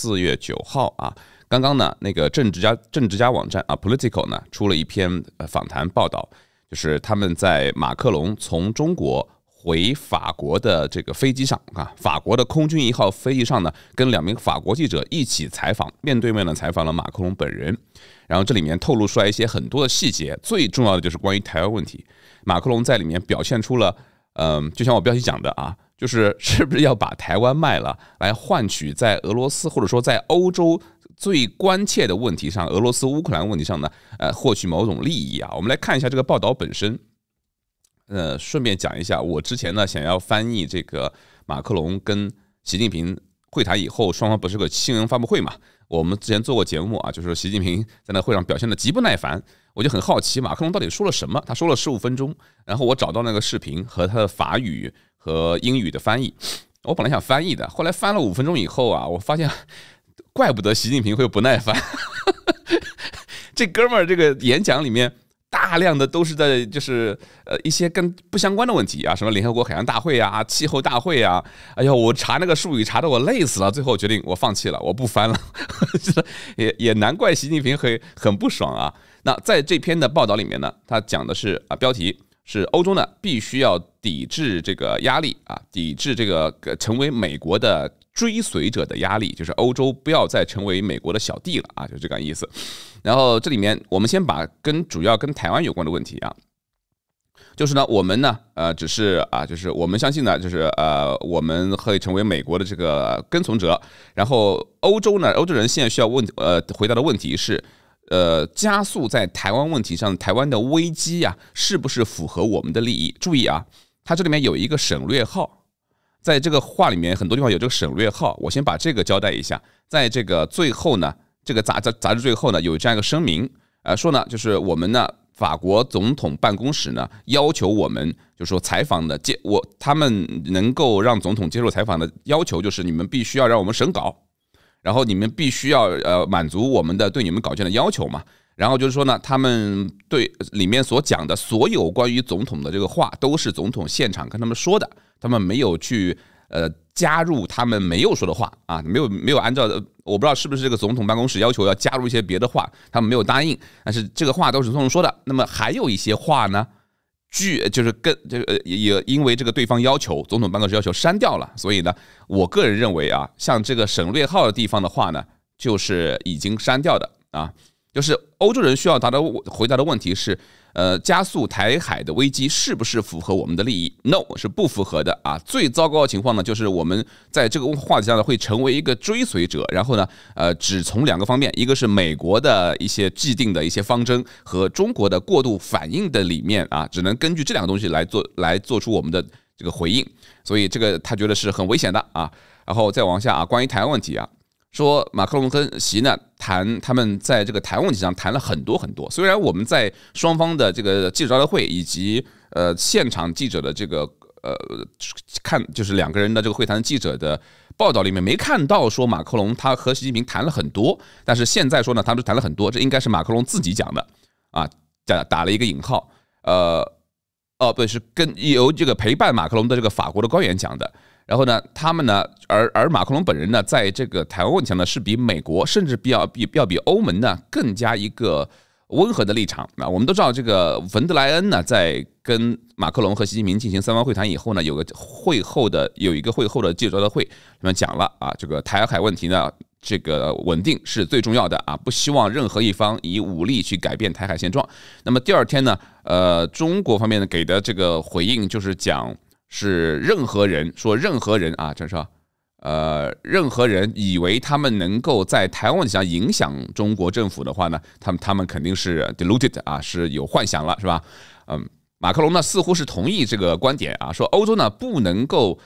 4月9号啊，刚刚呢那个政治家网站啊 Politico 呢出了一篇访谈报道，就是他们在马克龙从中国回法国的这个飞机上啊，法国的空军1号飞机上呢，跟2名法国记者一起采访，面对面的采访了马克龙本人。然后这里面透露出来一些很多的细节，最重要的就是关于台湾问题，马克龙在里面表现出了，就像我标题讲的啊，就是是不是要把台湾卖了，来换取在俄罗斯或者说在欧洲最关切的问题上，俄罗斯乌克兰问题上呢，获取某种利益啊。我们来看一下这个报道本身。顺便讲一下，我之前呢想要翻译这个马克龙跟习近平会谈以后，双方不是个新闻发布会嘛？我们之前做过节目啊，就是习近平在那会上表现的极不耐烦，我就很好奇马克龙到底说了什么？他说了15分钟，然后我找到那个视频和他的法语和英语的翻译，我本来想翻译的，后来翻了5分钟以后啊，我发现怪不得习近平会不耐烦，这哥们儿这个演讲里面。大量的都是在就是一些跟不相关的问题啊，什么联合国海洋大会啊、气候大会啊，哎呦，我查那个术语查得我累死了，最后决定我放弃了，我不翻了，也难怪习近平很不爽啊。那在这篇的报道里面呢，他讲的是啊，标题是欧洲呢必须要抵制这个压力啊，抵制这个成为美国的追随者的压力，就是欧洲不要再成为美国的小弟了啊，就这个意思。然后这里面我们先把主要跟台湾有关的问题啊，就是呢，我们呢，只是啊，就是我们相信呢，就是我们会成为美国的这个跟从者。然后欧洲呢，欧洲人现在需要回答的问题是，加速在台湾问题上，台湾的危机啊，是不是符合我们的利益？注意啊，它这里面有一个省略号。在这个话里面，很多地方有这个省略号，我先把这个交代一下。在这个最后呢，这个杂志最后呢有这样一个声明，说呢，就是我们呢法国总统办公室呢要求我们，就说采访的他们能够让总统接受采访的要求就是你们必须要让我们审稿，然后你们必须要满足我们的对你们稿件的要求嘛。然后就是说呢，他们对里面所讲的所有关于总统的这个话，都是总统现场跟他们说的，他们没有去加入他们没有说的话啊，没有按照我不知道是不是这个总统办公室要求要加入一些别的话，他们没有答应，但是这个话都是总统说的。那么还有一些话呢，就是跟这个也因为这个对方要求总统办公室要求删掉了，所以呢，我个人认为啊，像这个省略号的地方的话呢，就是已经删掉的啊。就是欧洲人需要回答的问题是，加速台海的危机是不是符合我们的利益 ？No， 是不符合的啊。最糟糕的情况呢，就是我们在这个话题上呢会成为一个追随者，然后呢，只从2个方面，一个是美国的一些既定的一些方针和中国的过度反应的里面啊，只能根据这2个东西来做出我们的这个回应，所以这个他觉得是很危险的啊。然后再往下啊，关于台湾问题啊。说马克龙跟习呢谈，他们在这个台湾问题上谈了很多很多。虽然我们在双方的这个记者招待会以及现场记者的这个看就是2个人的这个会谈记者的报道里面没看到说马克龙他和习近平谈了很多，但是现在说呢，他们谈了很多，这应该是马克龙自己讲的啊，打了一个引号，不是跟由这个陪伴马克龙的这个法国的官员讲的。然后呢，他们呢，而马克龙本人呢，在这个台湾问题上呢，是比美国甚至比欧盟呢更加一个温和的立场。那我们都知道，这个文德莱恩呢，在跟马克龙和习近平进行3方会谈以后呢，有一个会后的记者招待会，他们讲了啊，这个台海问题呢，这个稳定是最重要的啊，不希望任何一方以武力去改变台海现状。那么第2天呢，中国方面给的这个回应就是讲。是任何人啊，这是任何人以为他们能够在台湾上影响中国政府的话呢，他们肯定是 deluded 啊，是有幻想了，是吧？马克龙呢似乎是同意这个观点啊，说欧洲呢不能够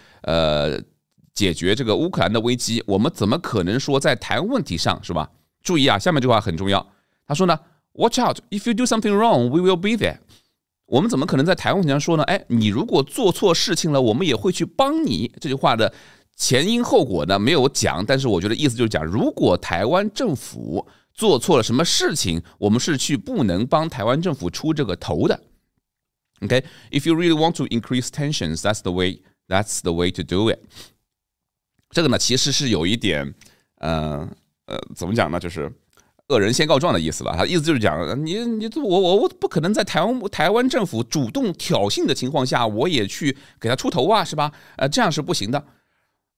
解决这个乌克兰的危机，我们怎么可能说在台湾问题上，是吧？注意啊，下面这句话很重要，他说呢 ，Watch out, if you do something wrong, we will be there。我们怎么可能在台湾问题上说呢？哎，你如果做错事情了，我们也会去帮你。这句话的前因后果呢没有讲，但是我觉得意思就是讲，如果台湾政府做错了什么事情，我们是去不能帮台湾政府出这个头的。Okay, if you really want to increase tensions, that's the way to do it。这个呢，其实是有一点。怎么讲呢？就是恶人先告状的意思吧。他意思就是讲，我不可能在台湾政府主动挑衅的情况下，我也去给他出头啊，是吧？这样是不行的。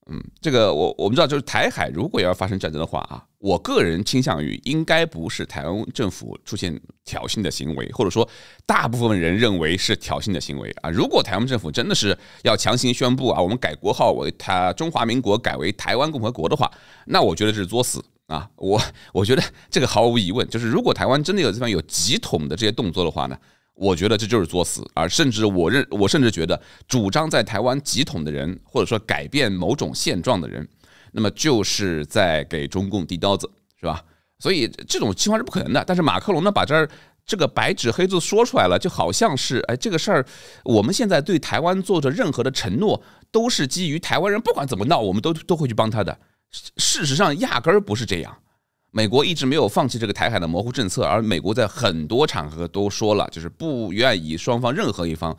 嗯，这个我们知道，就是台海如果要发生战争的话啊，我个人倾向于应该不是台湾政府出现挑衅的行为，或者说大部分人认为是挑衅的行为啊。如果台湾政府真的是要强行宣布啊，我们改国号为中华民国改为台湾共和国的话，那我觉得这是作死啊。我觉得这个毫无疑问，就是如果台湾真的有这方面有急统的这些动作的话呢，我觉得这就是作死啊！甚至我甚至觉得，主张在台湾急统的人，或者说改变某种现状的人，那么就是在给中共递刀子，是吧？所以这种情况是不可能的。但是马克龙呢，把这个白纸黑字说出来了，就好像是哎，这个事儿我们现在对台湾做着任何的承诺，都是基于台湾人不管怎么闹，我们都会去帮他的。事实上，压根儿不是这样。美国一直没有放弃这个台海的模糊政策，而美国在很多场合都说了，就是不愿意双方任何一方，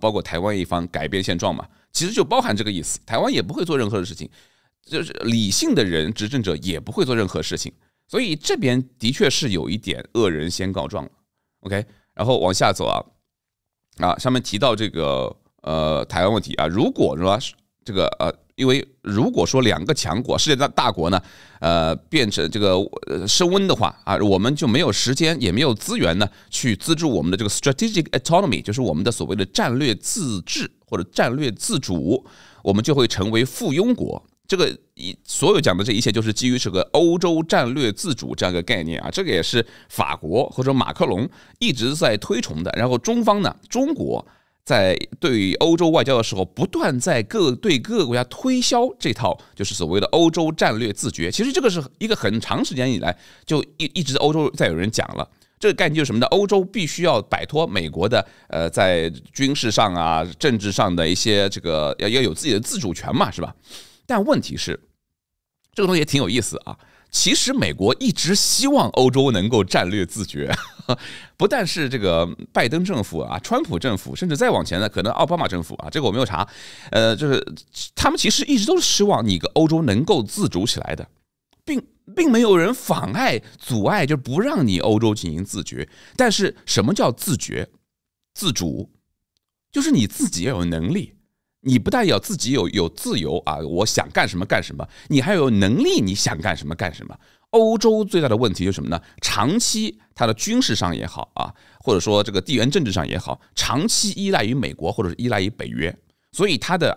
包括台湾一方改变现状嘛，其实就包含这个意思。台湾也不会做任何的事情，就是理性的人、执政者也不会做任何事情，所以这边的确是有一点恶人先告状了。OK， 然后往下走啊，上面提到这个台湾问题啊，如果说这个因为如果说两个强国、世界大国呢，变成这个升温的话啊，我们就没有时间，也没有资源呢，去资助我们的这个 strategic autonomy， 就是我们的所谓的战略自治或者战略自主，我们就会成为附庸国。这个所有讲的这一切，就是基于这个欧洲战略自主这样一个概念啊，这个也是法国或者马克龙一直在推崇的。然后中方呢，中国。在对欧洲外交的时候，不断在对各个国家推销这套就是所谓的欧洲战略自觉。其实这个是一个很长时间以来就一直欧洲在有人讲了这个概念，就是什么呢？欧洲必须要摆脱美国的在军事上啊、政治上的一些这个要有自己的自主权嘛，是吧？但问题是，这个东西也挺有意思啊。其实美国一直希望欧洲能够战略自觉，不但是这个拜登政府啊、川普政府，甚至再往前呢，可能奥巴马政府啊，这个我没有查，就是他们其实一直都是希望你个欧洲能够自主起来的，并没有人妨碍、阻碍，就不让你欧洲进行自觉。但是什么叫自觉、自主？就是你自己要有能力。你不但要自己有自由啊，我想干什么干什么，你还有能力，你想干什么干什么。欧洲最大的问题就是什么呢？长期它的军事上也好啊，或者说这个地缘政治上也好，长期依赖于美国或者是依赖于北约，所以它的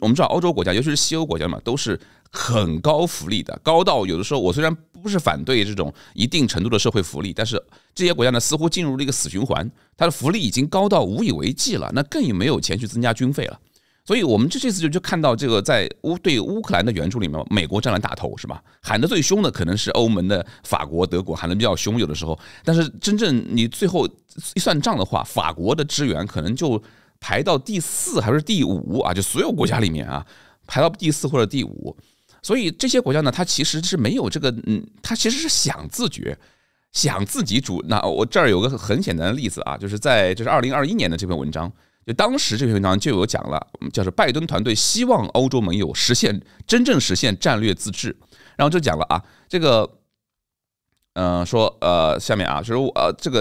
我们知道欧洲国家，尤其是西欧国家嘛，都是很高福利的，高到有的时候我虽然不是反对这种一定程度的社会福利，但是这些国家呢似乎进入了一个死循环，它的福利已经高到无以为继了，那更没有钱去增加军费了。所以我们这次就看到这个在对乌克兰的援助里面，美国占了大头，是吧？喊得最凶的可能是欧盟的法国、德国，喊得比较凶有的时候。但是真正你最后一算账的话，法国的支援可能就排到第4还是第5啊？就所有国家里面啊，排到第4或者第5。所以这些国家呢，它其实是没有这个，它其实是想自觉。想自己主，那我这儿有个很简单的例子啊，就是这是2021年的这篇文章。就当时这篇文章就有讲了，就是拜登团队希望欧洲盟友真正实现战略自治，然后就讲了啊，这个，说下面啊，就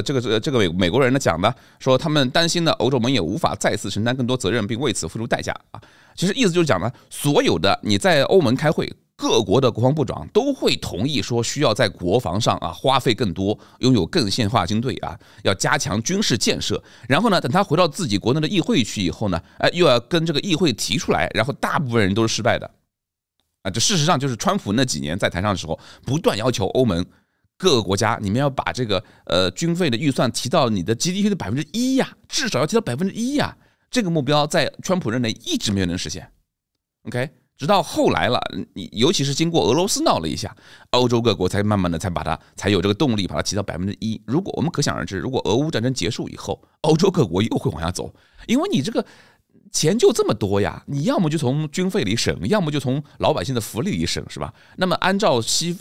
是这个美国人呢讲的，说他们担心呢欧洲盟友无法再次承担更多责任，并为此付出代价啊。其实意思就是讲呢，所有的你在欧盟开会。各国的国防部长都会同意说，需要在国防上啊花费更多，拥有更现代化军队啊，要加强军事建设。然后呢，等他回到自己国内的议会去以后呢，又要跟这个议会提出来，然后大部分人都是失败的啊。这事实上就是川普那几年在台上的时候，不断要求欧盟各个国家，你们要把这个军费的预算提到你的 GDP 的1%呀，至少要提到1%呀。这个目标在川普任内一直没有能实现。OK。直到后来了，尤其是经过俄罗斯闹了一下，欧洲各国才慢慢的才有这个动力把它提到1%。如果我们可想而知，如果俄乌战争结束以后，欧洲各国又会往下走，因为你这个钱就这么多呀，你要么就从军费里省，要么就从老百姓的福利里省，是吧？那么按照西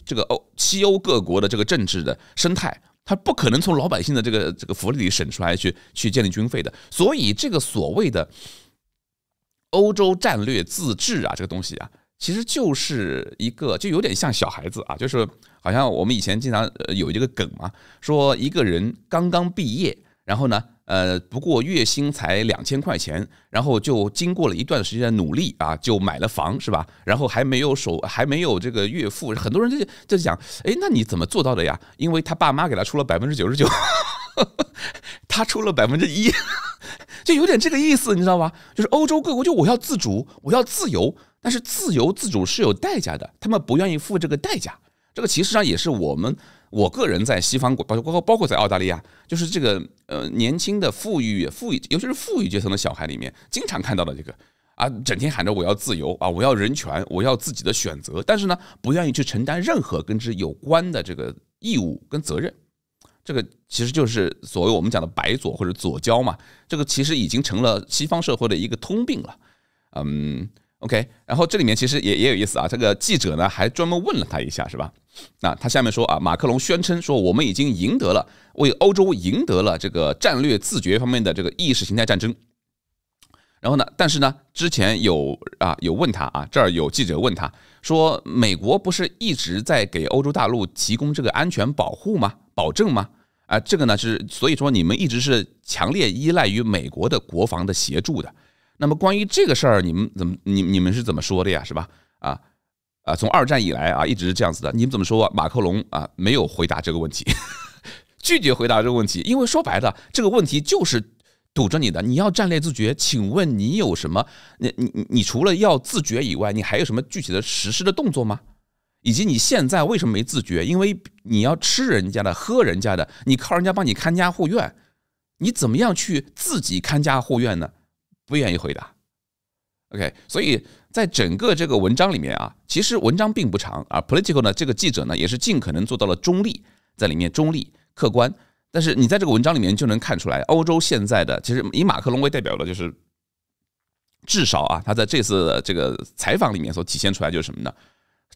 欧各国的这个政治的生态，它不可能从老百姓的这个福利里省出来去建立军费的，所以这个所谓的。欧洲战略自治啊，这个东西啊，其实就是一个，就有点像小孩子啊，就是好像我们以前经常有一个梗嘛，说一个人刚刚毕业，然后呢，不过月薪才2000块钱，然后就经过了一段时间的努力啊，就买了房是吧？然后还没有这个岳父，很多人就讲，哎，那你怎么做到的呀？因为他爸妈给他出了99%，他出了1%，就有点这个意思，你知道吧？就是欧洲各国就我要自主，我要自由。但是自由自主是有代价的，他们不愿意付这个代价。这个其实上也是我个人在西方国，包括在澳大利亚，就是这个年轻的富裕，尤其是富裕阶层的小孩里面，经常看到的这个啊，整天喊着我要自由啊，我要人权，我要自己的选择，但是呢，不愿意去承担任何跟之有关的这个义务跟责任。这个其实就是所谓我们讲的白左或者左交嘛，这个其实已经成了西方社会的一个通病了。OK， 然后这里面其实也有意思啊，这个记者呢还专门问了他一下，是吧？那他下面说啊，马克龙宣称说我们已经赢得了，为欧洲赢得了这个战略自觉方面的这个意识形态战争。然后呢，但是呢，之前有问他啊，这儿有记者问他说，美国不是一直在给欧洲大陆提供这个安全保护吗？保证吗？啊，这个呢是所以说你们一直是强烈依赖于美国的国防的协助的。那么关于这个事儿，你们是怎么说的呀？是吧？啊，从2战以来啊，一直是这样子的。你们怎么说啊？马克龙啊，没有回答这个问题，拒绝回答这个问题，因为说白了，这个问题就是堵着你的。你要战略自觉，请问你有什么？你除了要自觉以外，你还有什么具体的实施的动作吗？以及你现在为什么没自觉？因为你要吃人家的，喝人家的，你靠人家帮你看家护院，你怎么样去自己看家护院呢？不愿意回答 ，OK， 所以在整个这个文章里面啊，其实文章并不长啊。Politico 呢，这个记者呢也是尽可能做到了中立，在里面中立客观。但是你在这个文章里面就能看出来，欧洲现在的其实以马克龙为代表的，就是至少啊，他在这次这个采访里面所体现出来就是什么呢？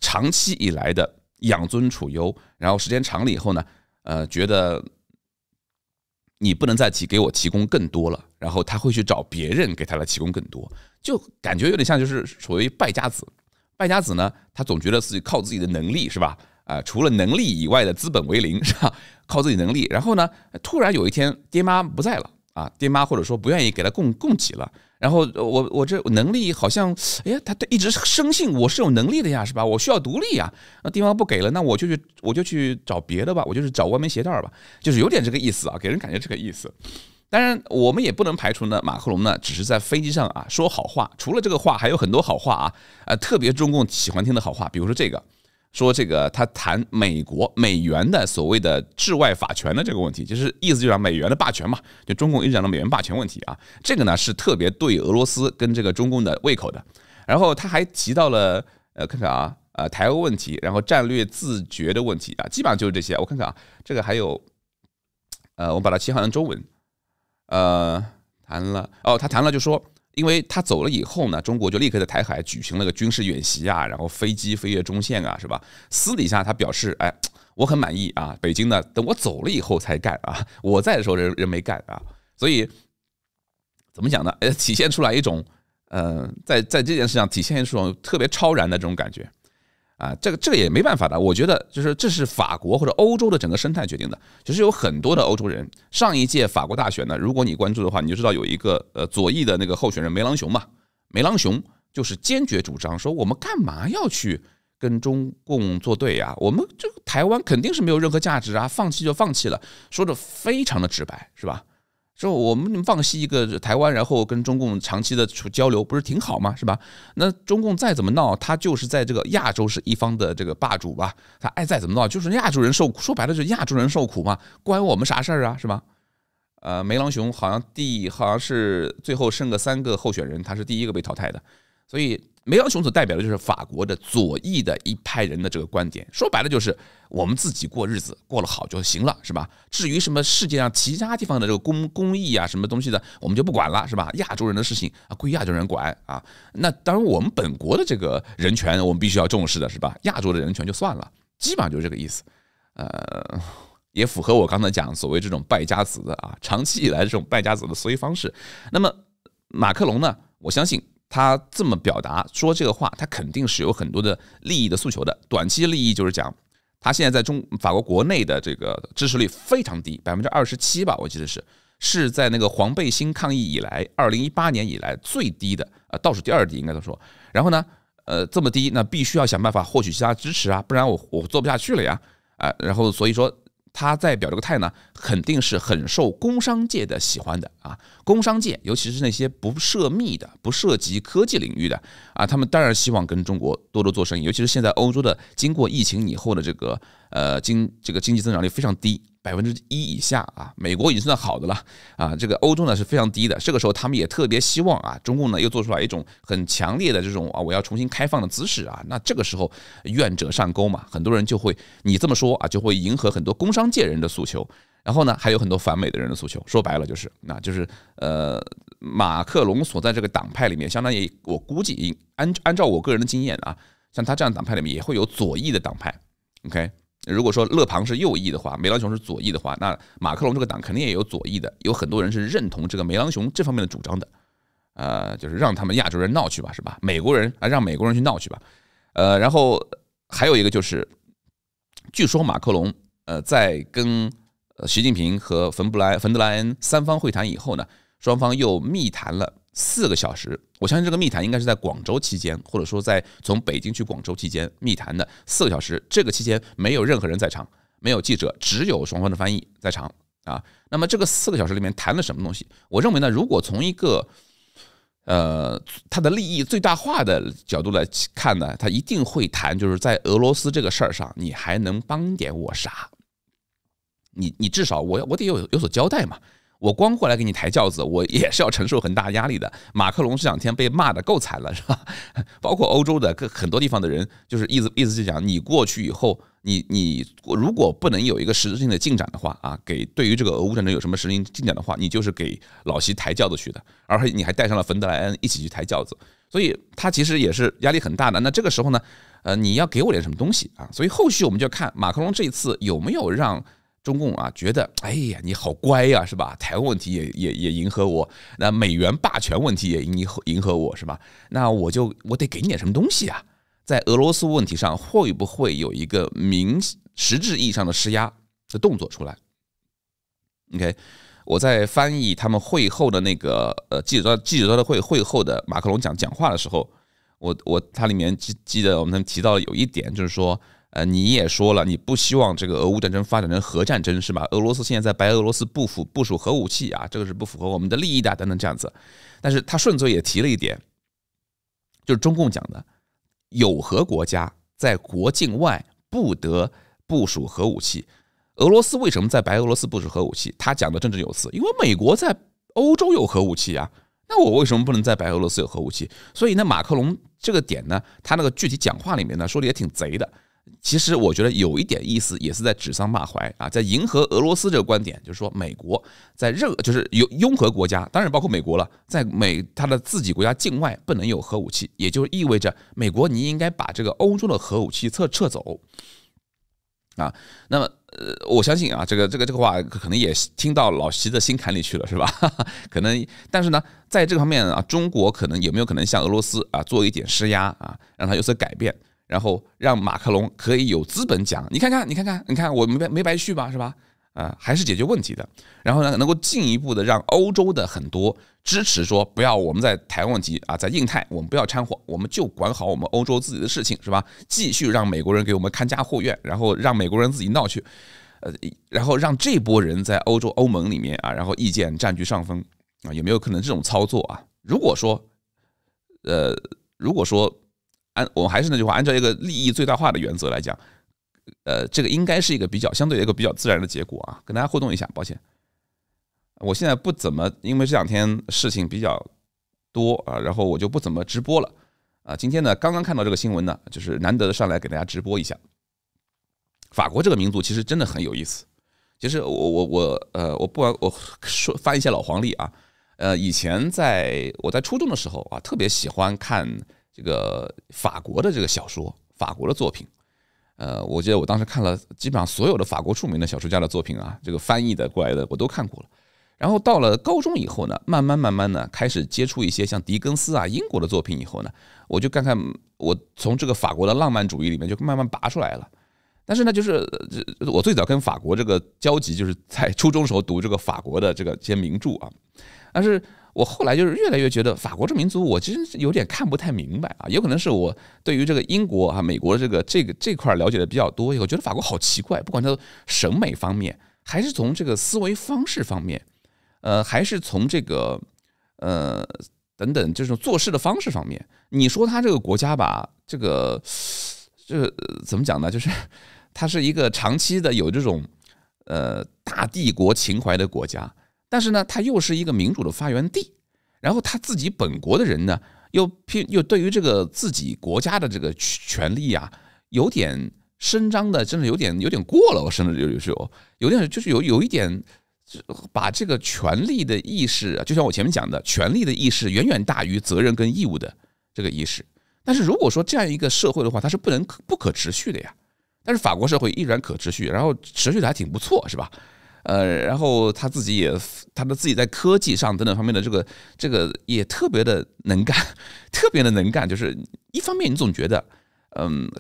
长期以来的养尊处优，然后时间长了以后呢，觉得。你不能再给我提供更多了，然后他会去找别人给他来提供更多，就感觉有点像就是所谓败家子。败家子呢，他总觉得自己靠自己的能力是吧？啊，除了能力以外的资本为零是吧？靠自己能力，然后呢，突然有一天爹妈不在了啊，爹妈或者说不愿意给他供给了，然后我这能力好像，哎呀，他一直深信我是有能力的呀，是吧？我需要独立呀，那爹妈不给了，那我就去找别的吧，我就去找歪门邪道吧，就是有点这个意思啊，给人感觉这个意思。当然，我们也不能排除呢，马克龙呢只是在飞机上啊说好话，除了这个话还有很多好话啊，特别中共喜欢听的好话，比如说这个。说这个他谈美国美元的所谓的治外法权的这个问题，就是意思就是美元的霸权嘛，就中共一直讲的美元霸权问题啊，这个呢是特别对俄罗斯跟这个中共的胃口的。然后他还提到了台湾问题，然后战略自觉的问题啊，基本上就是这些。我看看啊，这个还有我把它切换成中文，他谈了就说。因为他走了以后呢，中国就立刻在台海举行了个军事演习啊，然后飞机飞越中线啊，是吧？私底下他表示，哎，我很满意啊，北京呢，等我走了以后才干啊，我在的时候人没干啊，所以怎么讲呢？体现出来一种，在这件事上体现出一种特别超然的这种感觉。啊，这个也没办法的，我觉得就是这是法国或者欧洲的整个生态决定的。其实有很多的欧洲人，上一届法国大选呢，如果你关注的话，你就知道有一个左翼的那个候选人梅朗雄嘛，梅朗雄就是坚决主张说我们干嘛要去跟中共作对啊？我们这个台湾肯定是没有任何价值啊，放弃就放弃了，说的非常的直白，是吧？说我们放弃一个台湾，然后跟中共长期的交流，不是挺好吗？是吧？那中共再怎么闹，他就是在这个亚洲是一方的这个霸主吧？他爱再怎么闹，就是亚洲人受苦，说白了就是亚洲人受苦嘛，关我们啥事儿啊？是吧？梅朗雄好像是最后剩个3个候选人，他是第一个被淘汰的，所以梅朗雄所代表的就是法国的左翼的一派人的这个观点，说白了就是我们自己过日子过得好就行了，是吧？至于什么世界上其他地方的这个公益啊什么东西的，我们就不管了，是吧？亚洲人的事情啊归亚洲人管啊，那当然我们本国的这个人权我们必须要重视的，是吧？亚洲的人权就算了，基本上就是这个意思。也符合我刚才讲所谓这种败家子的啊，长期以来这种败家子的思维方式。那么马克龙呢，我相信。他这么表达说这个话，他肯定是有很多的利益的诉求的。短期利益就是讲，他现在在法国国内的这个支持率非常低，27%吧，我记得是在那个黄背心抗议以来，2018年以来最低的，倒数第2低应该都说。然后呢，这么低，那必须要想办法获取其他支持啊，不然我做不下去了呀，然后所以说。 他在表这个态呢，肯定是很受工商界的喜欢的啊。工商界，尤其是那些不涉密的、不涉及科技领域的啊，他们当然希望跟中国多多做生意。尤其是现在欧洲的，经过疫情以后的这个经济增长率非常低，1%以下啊。美国已经算好的了啊，这个欧洲呢是非常低的。这个时候他们也特别希望啊，中共呢又做出来一种很强烈的这种啊，我要重新开放的姿势啊。那这个时候愿者上钩嘛，很多人就会你这么说啊，就会迎合很多工商。 商界人的诉求，然后呢，还有很多反美的人的诉求。说白了就是，那就是马克龙所在这个党派里面，相当于我估计按照我个人的经验啊，像他这样党派里面也会有左翼的党派。OK， 如果说勒庞是右翼的话，梅朗雄是左翼的话，那马克龙这个党肯定也有左翼的，有很多人是认同这个梅朗雄这方面的主张的。就是让他们亚洲人闹去吧，是吧？美国人啊，让美国人去闹去吧。然后还有一个就是，据说马克龙。 在跟习近平和冯德莱恩三方会谈以后呢，双方又密谈了4个小时。我相信这个密谈应该是在广州期间，或者说在从北京去广州期间密谈的4个小时。这个期间没有任何人在场，没有记者，只有双方的翻译在场啊。那么这个4个小时里面谈了什么东西？我认为呢，如果从一个他的利益最大化的角度来看呢，他一定会谈，就是在俄罗斯这个事儿上，你还能帮点我啥？你至少我得有所交代嘛。我光过来给你抬轿子，我也是要承受很大压力的。马克龙这2天被骂的够惨了，是吧？包括欧洲的很多地方的人，就是意思就讲，你过去以后，你如果不能有一个实质性的进展的话啊，给对于这个俄乌战争有什么实质性进展的话，你就是给老习抬轿子去的，而且你还带上了冯德莱恩一起去抬轿子，所以他其实也是压力很大的。那这个时候呢，你要给我点什么东西啊？所以后续我们就看马克龙这一次有没有让。 中共啊，觉得哎呀，你好乖呀，是吧？台湾问题也迎合我，那美元霸权问题也迎合我，是吧？那我得给你点什么东西啊？在俄罗斯问题上，会不会有一个实质意义上的施压的动作出来 ？OK， 我在翻译他们会后的那个记者招待会后的马克龙讲话的时候，他里面记得我们提到有一点，就是说。 你也说了，你不希望这个俄乌战争发展成核战争是吧？俄罗斯现在在白俄罗斯部署核武器啊，这个是不符合我们的利益的，等等这样子。但是他顺嘴也提了一点，就是中共讲的，有核国家在国境外不得部署核武器。俄罗斯为什么在白俄罗斯部署核武器？他讲的振振有词，因为美国在欧洲有核武器啊。 那我为什么不能在白俄罗斯有核武器？所以呢，马克龙这个点呢，他那个具体讲话里面呢，说的也挺贼的。其实我觉得有一点意思，也是在指桑骂槐啊，在迎合俄罗斯这个观点，就是说美国在就是拥核国家，当然包括美国了，在他的自己国家境外不能有核武器，也就意味着美国你应该把这个欧洲的核武器撤走。 啊，那么我相信啊，这个话可能也听到老习的心坎里去了，是吧？可能，但是呢，在这个方面啊，中国可能有没有可能向俄罗斯啊做一点施压啊，让它有所改变，然后让马克龙可以有资本讲，你看，我没白去吧，是吧？啊，还是解决问题的。然后呢，能够进一步的让欧洲的很多支持说，不要我们在台湾问题啊，在印太我们不要掺和，我们就管好我们欧洲自己的事情，是吧？继续让美国人给我们看家护院，然后让美国人自己闹去，然后让这波人在欧洲欧盟里面啊，然后意见占据上风啊，有没有可能这种操作啊？如果说我还是那句话，按照一个利益最大化的原则来讲。 这个应该是一个相对一个比较自然的结果啊，跟大家互动一下，抱歉，我现在不怎么，因为这2天事情比较多啊，然后我就不怎么直播了啊。今天呢，刚刚看到这个新闻呢，就是难得上来给大家直播一下。法国这个民族其实真的很有意思，其实我不管我说翻一下老黄历啊，以前我在初中的时候啊，特别喜欢看这个法国的这个小说，法国的作品。 我记得我当时看了基本上所有的法国著名的小说家的作品啊，这个翻译的过来的我都看过了。然后到了高中以后呢，慢慢呢开始接触一些像狄更斯啊、英国的作品以后呢，我就看看我从这个法国的浪漫主义里面就慢慢拔出来了。但是呢，就是我最早跟法国这个交集就是在初中时候读这个法国的这个些名著啊，但是我后来就是越来越觉得法国这民族，我其实有点看不太明白啊，有可能是我对于这个英国啊、美国这块了解的比较多，我觉得法国好奇怪，不管它审美方面，还是从这个思维方式方面，还是从这个等等这种做事的方式方面，你说他这个国家吧，这个怎么讲呢？就是它是一个长期的有这种大帝国情怀的国家。但是呢，它又是一个民主的发源地，然后他自己本国的人呢，又对于这个自己国家的这个权利啊，有点伸张的，真的有点过了，我甚至有点就是有一点把这个权利的意识，就像我前面讲的，权利的意识远远大于责任跟义务的这个意识。但是如果说这样一个社会的话，它是不可持续的呀。但是法国社会依然可持续，然后持续的还挺不错，是吧？然后他自己在科技上等等方面的这个也特别的能干，特别的能干。就是一方面你总觉得，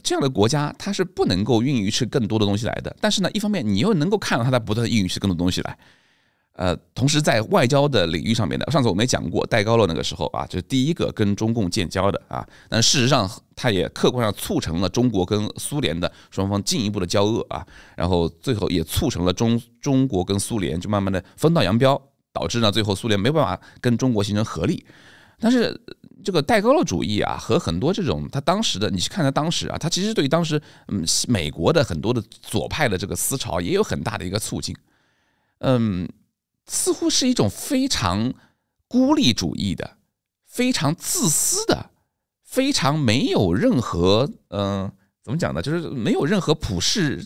这样的国家它是不能够孕育出更多的东西来的，但是呢，一方面你又能够看到它在不断孕育出更多东西来。同时在外交的领域上面的，上次我们也讲过，戴高乐那个时候啊，就是第一个跟中共建交的啊，但事实上他也客观上促成了中国跟苏联的双方进一步的交恶啊，然后最后也促成了中国跟苏联就慢慢的分道扬镳，导致呢最后苏联没办法跟中国形成合力。但是这个戴高乐主义啊，和很多这种他当时的，你去看他当时啊，他其实对于当时美国的很多的左派的这个思潮也有很大的一个促进，似乎是一种非常孤立主义的、非常自私的、非常没有任何怎么讲呢？就是没有任何普世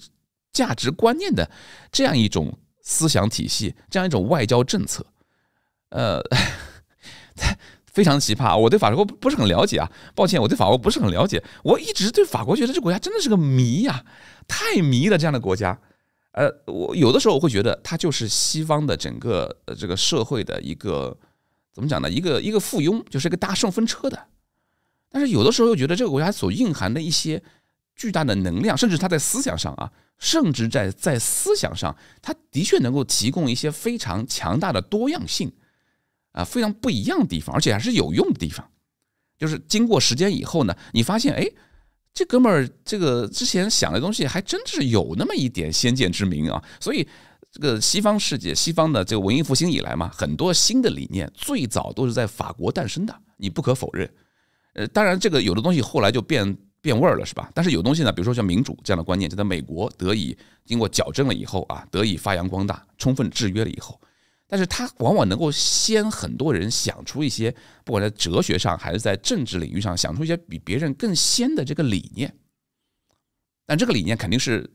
价值观念的这样一种思想体系，这样一种外交政策，非常奇葩。我对法国不是很了解啊，抱歉，我对法国不是很了解。我一直对法国觉得这国家真的是个谜呀，太迷了，这样的国家。我有的时候我会觉得它就是西方的整个这个社会的一个怎么讲呢？一个附庸，就是一个搭顺风车的。但是有的时候又觉得这个国家所蕴含的一些巨大的能量，甚至它在思想上啊，甚至在思想上，它的确能够提供一些非常强大的多样性啊，非常不一样的地方，而且还是有用的地方。就是经过时间以后呢，你发现哎。这哥们儿，这个之前想的东西还真是有那么一点先见之明啊！所以，这个西方世界、西方的这个文艺复兴以来嘛，很多新的理念最早都是在法国诞生的，你不可否认。当然，这个有的东西后来就变味儿了，是吧？但是有东西呢，比如说像民主这样的观念，就在美国得以经过矫正了以后啊，得以发扬光大，充分制约了以后。但是它往往能够先很多人想出一些，不管在哲学上还是在政治领域上，想出一些比别人更先的这个理念。但这个理念肯定是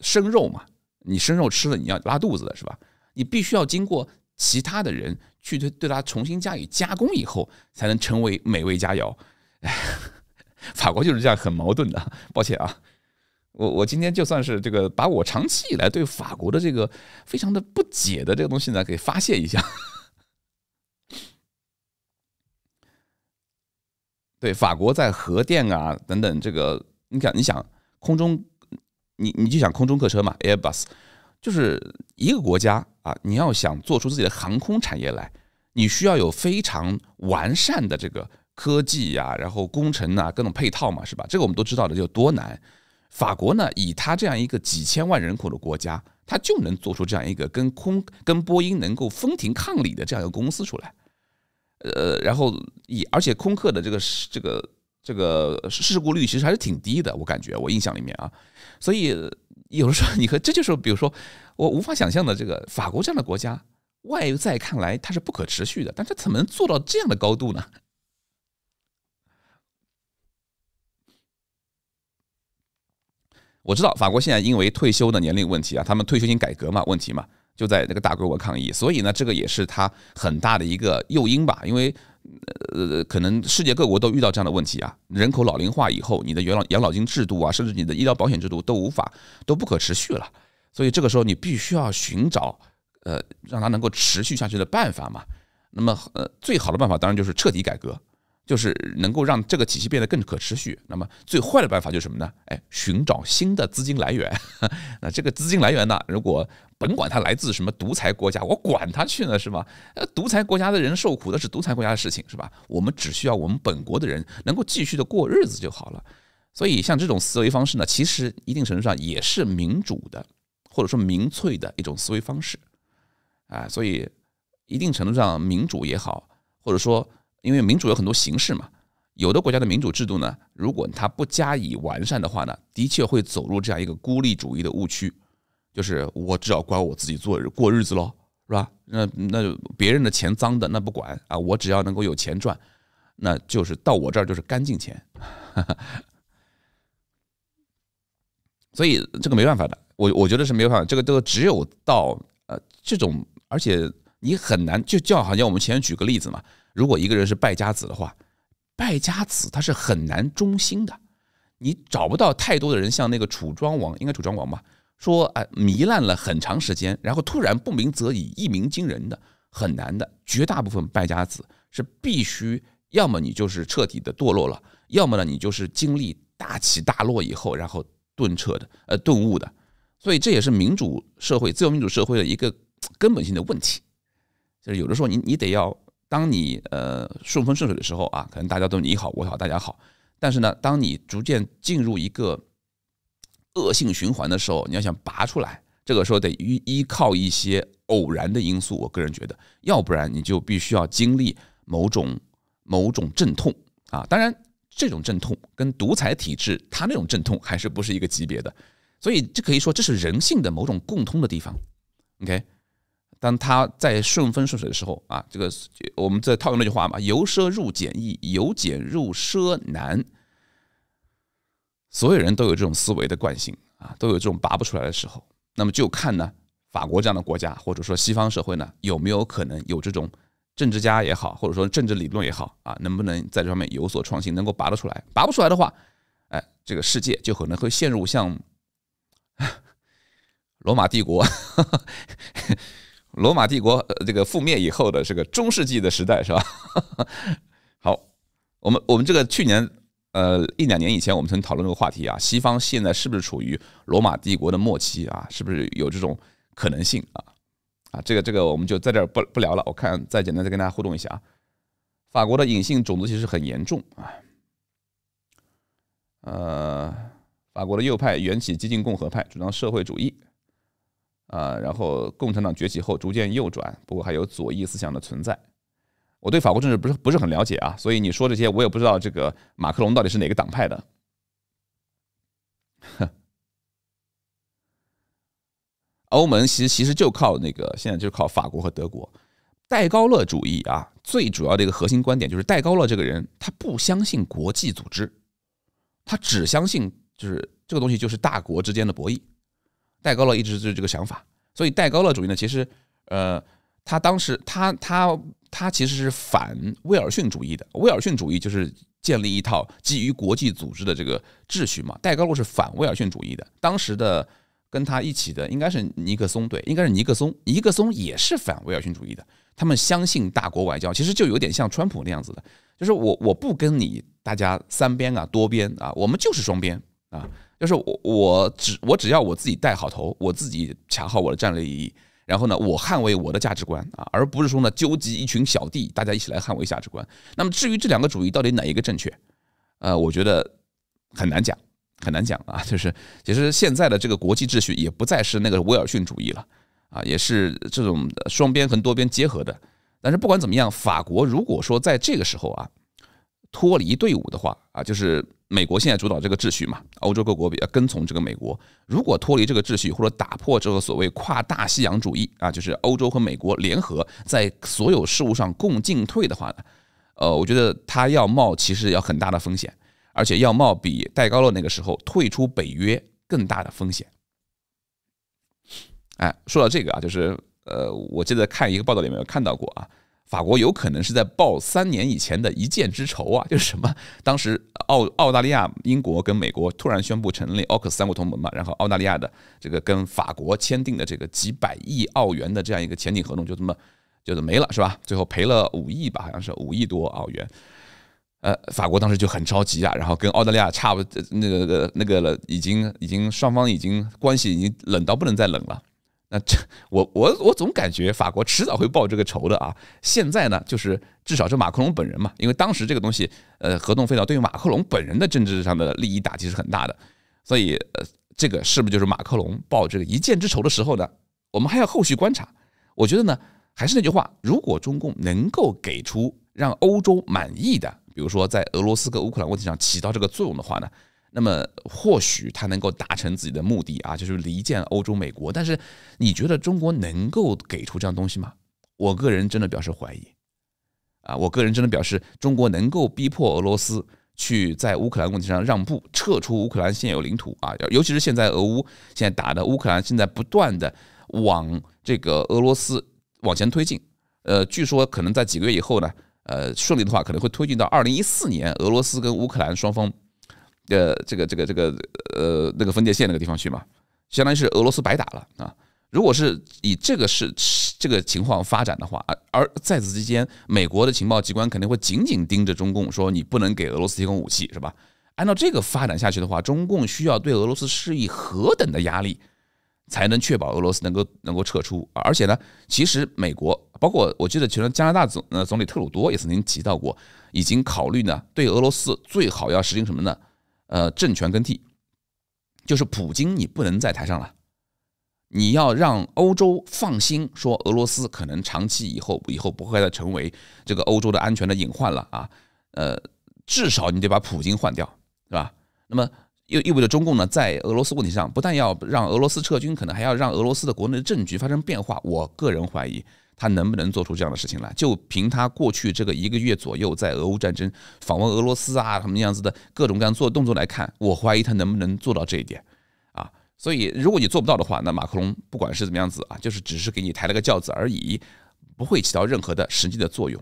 生肉嘛，你生肉吃了你要拉肚子的是吧？你必须要经过其他的人去对它重新加以加工以后，才能成为美味佳肴。法国就是这样很矛盾的，抱歉啊。我今天就算是这个把我长期以来对法国的这个非常的不解的这个东西呢，给发泄一下。对，法国在核电啊等等这个，你想空中，你就想空中客车嘛 ，Airbus， 就是一个国家啊，你要想做出自己的航空产业来，你需要有非常完善的这个科技啊，然后工程啊各种配套嘛，是吧？这个我们都知道的，有多难。法国呢，以它这样一个几千万人口的国家，它就能做出这样一个跟波音能够分庭抗礼的这样一个公司出来，然后而且空客的这个事故率其实还是挺低的，我感觉我印象里面啊，所以有的时候这就是比如说我无法想象的这个法国这样的国家，外在看来它是不可持续的，但是怎么能做到这样的高度呢？我知道法国现在因为退休的年龄问题啊，他们退休金改革嘛，问题嘛，就在那个大规模抗议，所以呢，这个也是它很大的一个诱因吧，因为可能世界各国都遇到这样的问题啊，人口老龄化以后，你的养老金制度啊，甚至你的医疗保险制度都不可持续了，所以这个时候你必须要寻找让它能够持续下去的办法嘛。那么最好的办法当然就是彻底改革，就是能够让这个体系变得更可持续。那么最坏的办法就是什么呢？哎，寻找新的资金来源。那这个资金来源呢，如果甭管它来自什么独裁国家，我管它去呢，是吧？独裁国家的人受苦的是独裁国家的事情，是吧？我们只需要我们本国的人能够继续的过日子就好了。所以像这种思维方式呢，其实一定程度上也是民主的或者说民粹的一种思维方式啊。所以一定程度上，民主也好，或者说。因为民主有很多形式嘛，有的国家的民主制度呢，如果它不加以完善的话呢，的确会走入这样一个孤立主义的误区，就是我只要管我自己过日子咯，是吧？那别人的钱脏的那不管啊，我只要能够有钱赚，那就是到我这儿就是干净钱。所以这个没办法的，我觉得是没办法，这个只有到这种，而且你很难就好像我们前面举个例子嘛。如果一个人是败家子的话，败家子他是很难忠心的，你找不到太多的人像那个楚庄王，应该楚庄王吧，说糜烂了很长时间，然后突然不鸣则已，一鸣惊人的很难的。绝大部分败家子是必须，要么你就是彻底的堕落了，要么呢你就是经历大起大落以后，然后顿悟的。所以这也是民主社会、自由民主社会的一个根本性的问题，就是有的时候你得要。当你顺风顺水的时候啊，可能大家都你好我好大家好，但是呢，当你逐渐进入一个恶性循环的时候，你要想拔出来，这个时候得依靠一些偶然的因素。我个人觉得，要不然你就必须要经历某种阵痛啊。当然，这种阵痛跟独裁体制它那种阵痛还是不是一个级别的，所以这可以说这是人性的某种共通的地方。OK。当他在顺风顺水的时候啊，这个我们在套用那句话嘛，由奢入俭易，由俭入奢难。所有人都有这种思维的惯性啊，都有这种拔不出来的时候。那么就看呢，法国这样的国家，或者说西方社会呢，有没有可能有这种政治家也好，或者说政治理论也好啊，能不能在这方面有所创新，能够拔得出来？拔不出来的话，哎，这个世界就可能会陷入像罗马帝国。罗马帝国这个覆灭以后的这个中世纪的时代，是吧？好，我们这个去年一两年以前，我们曾讨论这个话题啊，西方现在是不是处于罗马帝国的末期啊？是不是有这种可能性啊？这个我们就在这儿不聊了。我看再简单再跟大家互动一下啊。法国的隐性种族歧视很严重啊。法国的右派缘起激进共和派，主张社会主义。然后共产党崛起后逐渐右转，不过还有左翼思想的存在。我对法国政治不是很了解啊，所以你说这些我也不知道这个马克龙到底是哪个党派的。欧盟其实就靠那个现在就靠法国和德国。戴高乐主义啊，最主要的一个核心观点就是戴高乐这个人他不相信国际组织，他只相信就是这个东西就是大国之间的博弈。戴高乐一直是这个想法，所以戴高乐主义呢，其实，他当时他其实是反威尔逊主义的。威尔逊主义就是建立一套基于国际组织的这个秩序嘛。戴高乐是反威尔逊主义的。当时的跟他一起的应该是尼克松，对，应该是尼克松。尼克松也是反威尔逊主义的。他们相信大国外交，其实就有点像川普那样子的，就是我不跟你大家三边啊多边啊，我们就是双边啊。就是我只要我自己带好头，我自己卡好我的战略意义，然后呢，我捍卫我的价值观啊，而不是说呢纠集一群小弟，大家一起来捍卫价值观。那么至于这两个主义到底哪一个正确，我觉得很难讲，很难讲啊。就是其实现在的这个国际秩序也不再是那个威尔逊主义了啊，也是这种双边和多边结合的。但是不管怎么样，法国如果说在这个时候啊脱离队伍的话啊，就是。美国现在主导这个秩序嘛，欧洲各国跟从这个美国。如果脱离这个秩序，或者打破这个所谓跨大西洋主义啊，就是欧洲和美国联合在所有事务上共进退的话呢，我觉得他要冒其实要很大的风险，而且要冒比戴高乐那个时候退出北约更大的风险。哎，说到这个啊，就是我记得看一个报道里面有看到过啊。法国有可能是在报3年以前的一箭之仇啊，就是什么？当时澳大利亚、英国跟美国突然宣布成立 AUKUS 三国同盟嘛，然后澳大利亚的这个跟法国签订的这个几百亿澳元的这样一个潜艇合同，就这么没了，是吧？最后赔了5亿吧，好像是5亿多澳元。法国当时就很着急啊，然后跟澳大利亚差不多那个了，已经双方已经关系已经冷到不能再冷了。那这我总感觉法国迟早会报这个仇的啊！现在呢，就是至少是马克龙本人嘛，因为当时这个东西，合同废掉对于马克龙本人的政治上的利益打击是很大的，所以这个是不是就是马克龙报这个一箭之仇的时候呢？我们还要后续观察。我觉得呢，还是那句话，如果中共能够给出让欧洲满意的，比如说在俄罗斯跟乌克兰问题上起到这个作用的话呢？那么或许他能够达成自己的目的啊，就是离间欧洲、美国。但是你觉得中国能够给出这样东西吗？我个人真的表示怀疑啊！我个人真的表示，中国能够逼迫俄罗斯去在乌克兰问题上让步，撤出乌克兰现有领土啊！尤其是现在俄乌现在打的乌克兰，现在不断的往这个俄罗斯往前推进。据说可能在几个月以后呢，顺利的话可能会推进到2014年，俄罗斯跟乌克兰双方。那个分界线那个地方去嘛，相当于是俄罗斯白打了啊！如果是以这个情况发展的话，而在此之间，美国的情报机关肯定会紧紧盯着中共，说你不能给俄罗斯提供武器，是吧？按照这个发展下去的话，中共需要对俄罗斯施以何等的压力，才能确保俄罗斯能够撤出？而且呢，其实美国包括我记得，其实加拿大总理特鲁多也曾经提到过，已经考虑呢对俄罗斯最好要实行什么呢？政权更替，就是普京你不能在台上了，你要让欧洲放心，说俄罗斯可能长期以后不会再成为这个欧洲的安全的隐患了啊，至少你得把普京换掉，是吧？那么又意味着中共呢，在俄罗斯问题上，不但要让俄罗斯撤军，可能还要让俄罗斯的国内政局发生变化。我个人怀疑他能不能做出这样的事情来？就凭他过去这个1个月左右在俄乌战争访问俄罗斯啊，什么样子的各种各样做动作来看，我怀疑他能不能做到这一点啊？所以如果你做不到的话，那马克龙不管是怎么样子啊，就是只是给你抬了个轿子而已，不会起到任何的实际的作用。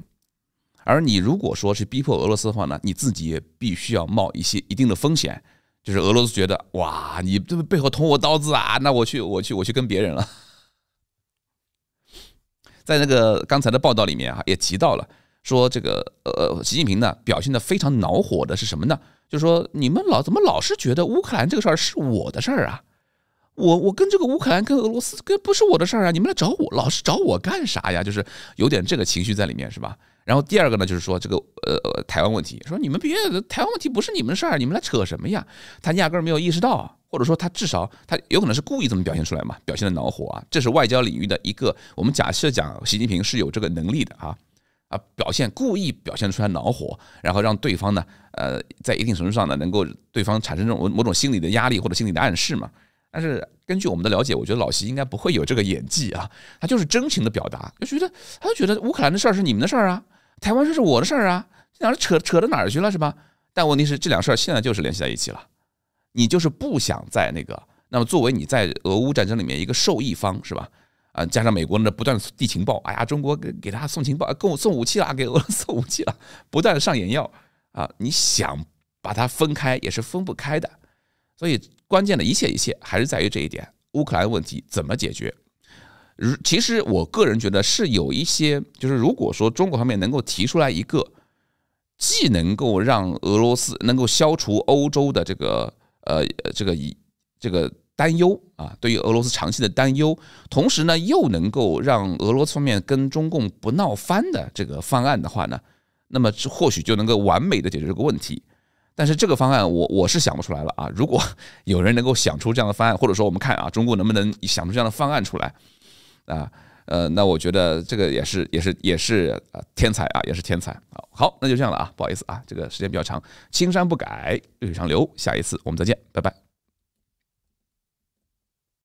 而你如果说是逼迫俄罗斯的话呢，你自己也必须要冒一定的风险，就是俄罗斯觉得哇，你这背后捅我刀子啊，那我去跟别人了。在那个刚才的报道里面啊，也提到了说这个习近平呢表现得非常恼火的是什么呢？就是说你们怎么老是觉得乌克兰这个事儿是我的事儿啊？我跟这个乌克兰跟俄罗斯跟不是我的事儿啊！你们来找我，老是找我干啥呀？就是有点这个情绪在里面，是吧？然后第二个呢，就是说这个台湾问题，说你们别台湾问题不是你们的事儿，你们来扯什么呀？他压根儿没有意识到啊。或者说他至少他有可能是故意这么表现出来嘛，表现的恼火啊，这是外交领域的一个，我们假设讲习近平是有这个能力的啊，故意表现出来恼火，然后让对方呢，在一定程度上呢，能够对方产生这种某种心理的压力或者心理的暗示嘛。但是根据我们的了解，我觉得老习应该不会有这个演技啊，他就是真情的表达，他就觉得乌克兰的事儿是你们的事儿啊，台湾事是我的事儿啊，这俩扯到哪儿去了是吧？但问题是这两事儿现在就是联系在一起了。你就是不想在那个，那么作为你在俄乌战争里面一个受益方是吧？啊，加上美国呢不断递情报，哎呀，中国给他送情报，给我送武器了，给俄罗斯武器了，不断上眼药啊，你想把它分开也是分不开的。所以关键的一切还是在于这一点，乌克兰问题怎么解决？其实我个人觉得是有一些，就是如果说中国方面能够提出来一个，既能够让俄罗斯能够消除欧洲的这个担忧啊，对于俄罗斯长期的担忧，同时呢又能够让俄罗斯方面跟中共不闹翻的这个方案的话呢，那么或许就能够完美的解决这个问题。但是这个方案我是想不出来了啊！如果有人能够想出这样的方案，或者说我们看啊，中国能不能想出这样的方案出来啊？那我觉得这个也是天才啊，也是天才啊！好，那就这样了啊，不好意思啊，这个时间比较长，青山不改，绿水长流，下一次我们再见，拜拜。